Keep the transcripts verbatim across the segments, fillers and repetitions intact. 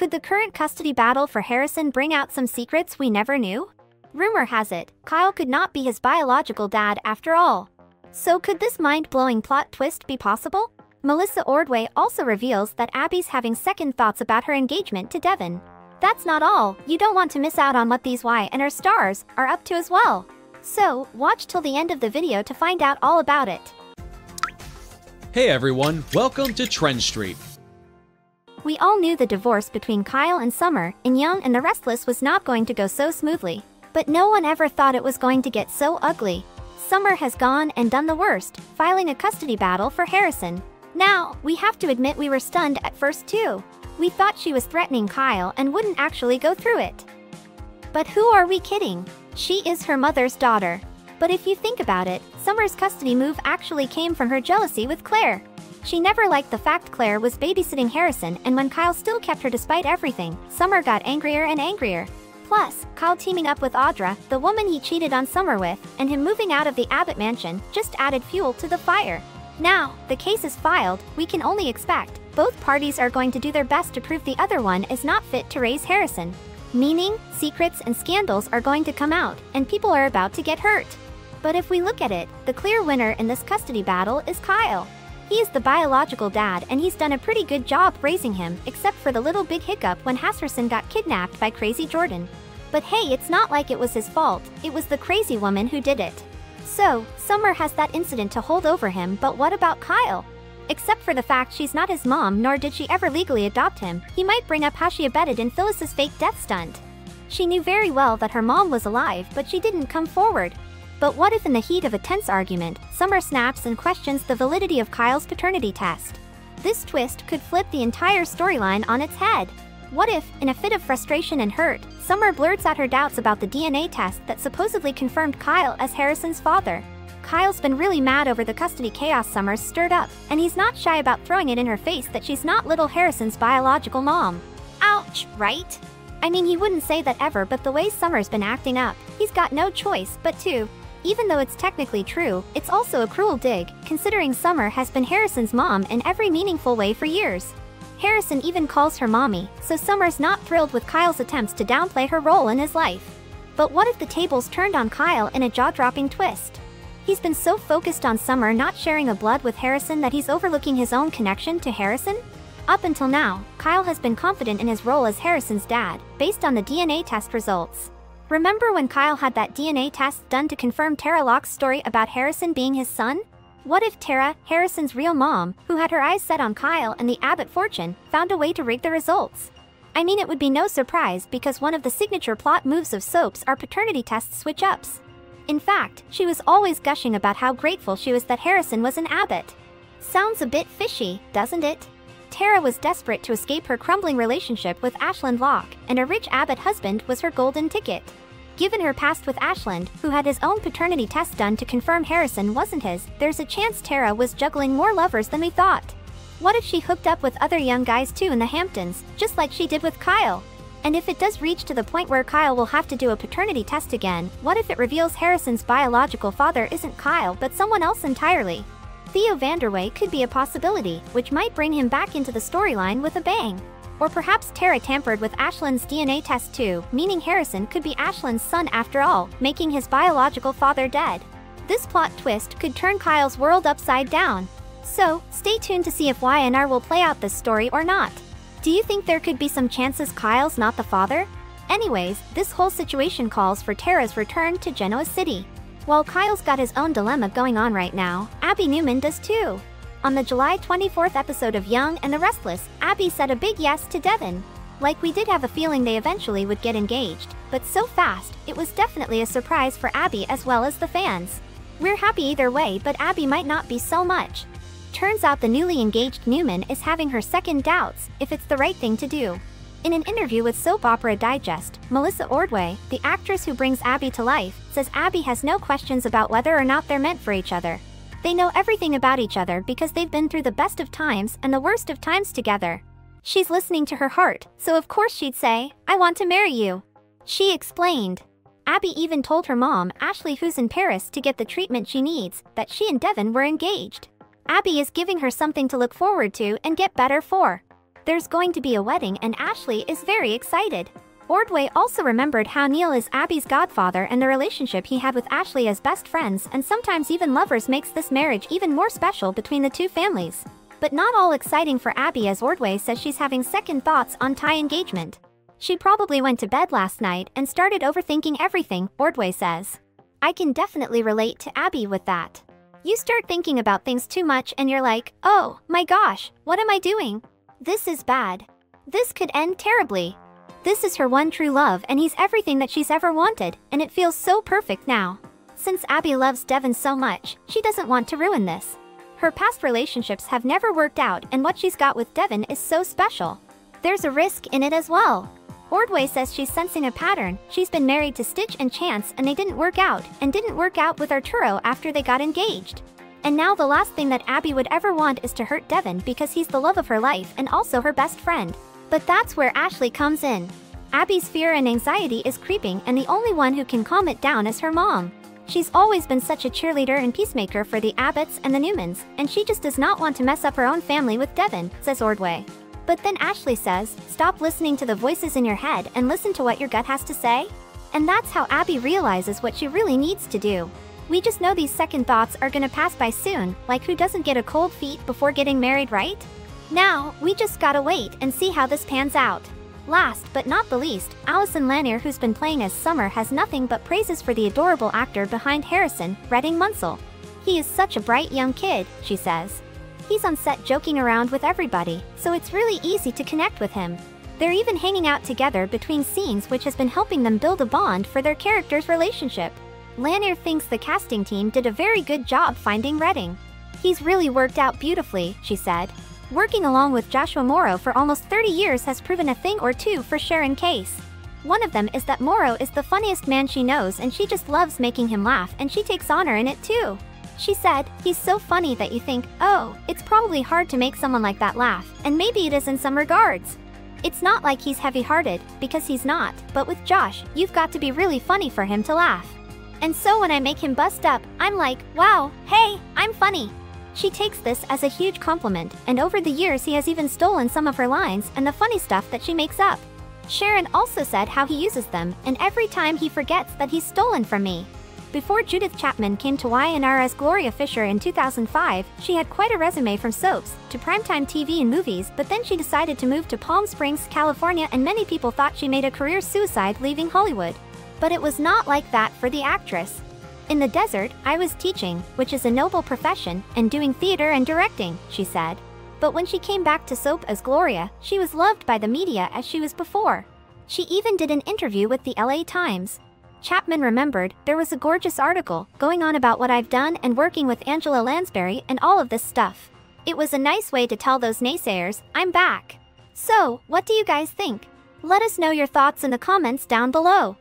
Could the current custody battle for Harrison bring out some secrets we never knew? Rumor has it, Kyle could not be his biological dad after all. So could this mind-blowing plot twist be possible? Melissa Ordway also reveals that Abby's having second thoughts about her engagement to Devon. That's not all, you don't want to miss out on what these Y and her stars are up to as well. So, watch till the end of the video to find out all about it. Hey everyone, welcome to Trend Street. We all knew the divorce between Kyle and Summer in Young and the Restless was not going to go so smoothly, but no one ever thought it was going to get so ugly. Summer has gone and done the worst, filing a custody battle for Harrison. Now, we have to admit we were stunned at first too. We thought she was threatening Kyle and wouldn't actually go through it. But who are we kidding? She is her mother's daughter. But if you think about it, Summer's custody move actually came from her jealousy with Claire. She never liked the fact Claire was babysitting Harrison, and when Kyle still kept her despite everything, Summer got angrier and angrier. Plus, Kyle teaming up with Audra, the woman he cheated on Summer with, and him moving out of the Abbott mansion just added fuel to the fire. Now, the case is filed, we can only expect both parties are going to do their best to prove the other one is not fit to raise Harrison. Meaning, secrets and scandals are going to come out, and people are about to get hurt. But if we look at it, the clear winner in this custody battle is Kyle. He is the biological dad and he's done a pretty good job raising him, except for the little big hiccup when Harrison got kidnapped by Crazy Jordan. But hey, it's not like it was his fault, it was the crazy woman who did it. So, Summer has that incident to hold over him, but what about Kyle? Except for the fact she's not his mom nor did she ever legally adopt him, he might bring up how she abetted in Phyllis's fake death stunt. She knew very well that her mom was alive, but she didn't come forward. But what if in the heat of a tense argument, Summer snaps and questions the validity of Kyle's paternity test? This twist could flip the entire storyline on its head. What if, in a fit of frustration and hurt, Summer blurts out her doubts about the D N A test that supposedly confirmed Kyle as Harrison's father? Kyle's been really mad over the custody chaos Summer's stirred up, and he's not shy about throwing it in her face that she's not little Harrison's biological mom. Ouch, right? I mean, he wouldn't say that ever, but the way Summer's been acting up, he's got no choice but to. Even though it's technically true, it's also a cruel dig, considering Summer has been Harrison's mom in every meaningful way for years. Harrison even calls her mommy, so Summer's not thrilled with Kyle's attempts to downplay her role in his life. But what if the tables turned on Kyle in a jaw-dropping twist? He's been so focused on Summer not sharing a blood with Harrison that he's overlooking his own connection to Harrison? Up until now, Kyle has been confident in his role as Harrison's dad, based on the D N A test results. Remember when Kyle had that D N A test done to confirm Tara Locke's story about Harrison being his son? What if Tara, Harrison's real mom, who had her eyes set on Kyle and the Abbott fortune, found a way to rig the results? I mean, it would be no surprise because one of the signature plot moves of soaps are paternity test switch-ups. In fact, she was always gushing about how grateful she was that Harrison was an Abbott. Sounds a bit fishy, doesn't it? Tara was desperate to escape her crumbling relationship with Ashland Locke, and a rich Abbott husband was her golden ticket. Given her past with Ashland, who had his own paternity test done to confirm Harrison wasn't his, there's a chance Tara was juggling more lovers than we thought. What if she hooked up with other young guys too in the Hamptons, just like she did with Kyle? And if it does reach to the point where Kyle will have to do a paternity test again, what if it reveals Harrison's biological father isn't Kyle but someone else entirely? Theo Vanderway could be a possibility, which might bring him back into the storyline with a bang. Or perhaps Tara tampered with Ashland's D N A test too, meaning Harrison could be Ashland's son after all, making his biological father dead. This plot twist could turn Kyle's world upside down. So, stay tuned to see if Y and R will play out this story or not. Do you think there could be some chances Kyle's not the father? Anyways, this whole situation calls for Tara's return to Genoa City. While Kyle's got his own dilemma going on right now, Abby Newman does too. On the July twenty-fourth episode of Young and the Restless, Abby said a big yes to Devon. Like, we did have a feeling they eventually would get engaged, but so fast, it was definitely a surprise for Abby as well as the fans. We're happy either way, but Abby might not be so much. Turns out the newly engaged Newman is having her second doubts if it's the right thing to do. In an interview with Soap Opera Digest, Melissa Ordway, the actress who brings Abby to life, says Abby has no questions about whether or not they're meant for each other. They know everything about each other because they've been through the best of times and the worst of times together. She's listening to her heart, so of course she'd say, "I want to marry you," she explained. Abby even told her mom, Ashley, who's in Paris to get the treatment she needs, that she and Devon were engaged. Abby is giving her something to look forward to and get better for. There's going to be a wedding and Ashley is very excited. Ordway also remembered how Neil is Abby's godfather and the relationship he had with Ashley as best friends and sometimes even lovers makes this marriage even more special between the two families. But not all exciting for Abby, as Ordway says she's having second thoughts on Ty engagement. She probably went to bed last night and started overthinking everything, Ordway says. I can definitely relate to Abby with that. You start thinking about things too much and you're like, oh my gosh, what am I doing? This is bad. This could end terribly. This is her one true love and he's everything that she's ever wanted, and it feels so perfect now. Since Abby loves Devon so much, she doesn't want to ruin this. Her past relationships have never worked out and what she's got with Devon is so special. There's a risk in it as well. Ordway says she's sensing a pattern. She's been married to Stitch and Chance and they didn't work out, and didn't work out with Arturo after they got engaged. And now the last thing that Abby would ever want is to hurt Devon because he's the love of her life and also her best friend. But that's where Ashley comes in. Abby's fear and anxiety is creeping and the only one who can calm it down is her mom. She's always been such a cheerleader and peacemaker for the Abbotts and the Newmans, and she just does not want to mess up her own family with Devon, says Ordway. But then Ashley says, stop listening to the voices in your head and listen to what your gut has to say. And that's how Abby realizes what she really needs to do. We just know these second thoughts are gonna pass by soon, like who doesn't get a cold feet before getting married, right? Now, we just gotta wait and see how this pans out. Last but not the least, Allison Lanier, who's been playing as Summer, has nothing but praises for the adorable actor behind Harrison, Redding Munsell. He is such a bright young kid, she says. He's on set joking around with everybody, so it's really easy to connect with him. They're even hanging out together between scenes, which has been helping them build a bond for their character's relationship. Lanier thinks the casting team did a very good job finding Redding. He's really worked out beautifully, she said. Working along with Joshua Morrow for almost thirty years has proven a thing or two for Sharon Case. One of them is that Morrow is the funniest man she knows and she just loves making him laugh, and she takes honor in it too. She said, he's so funny that you think, oh, it's probably hard to make someone like that laugh, and maybe it is in some regards. It's not like he's heavy-hearted, because he's not, but with Josh, you've got to be really funny for him to laugh. And so when I make him bust up, I'm like, wow, hey, I'm funny. She takes this as a huge compliment, and over the years he has even stolen some of her lines and the funny stuff that she makes up. Sharon also said how he uses them, and every time he forgets that he's stolen from me. Before Judith Chapman came to Y N R as Gloria Fisher in two thousand five, she had quite a resume, from soaps to primetime T V and movies, but then she decided to move to Palm Springs, California, and many people thought she made a career suicide leaving Hollywood. But it was not like that for the actress. In the desert, I was teaching, which is a noble profession, and doing theater and directing, she said. But when she came back to soap as Gloria, she was loved by the media as she was before. She even did an interview with the L A Times. Chapman remembered, there was a gorgeous article going on about what I've done and working with Angela Lansbury and all of this stuff. It was a nice way to tell those naysayers, I'm back. So, what do you guys think? Let us know your thoughts in the comments down below.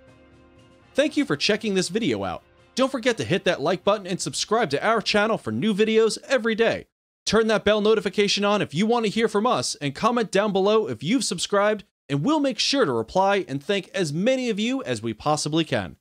Thank you for checking this video out. Don't forget to hit that like button and subscribe to our channel for new videos every day. Turn that bell notification on if you want to hear from us, and comment down below if you've subscribed, and we'll make sure to reply and thank as many of you as we possibly can.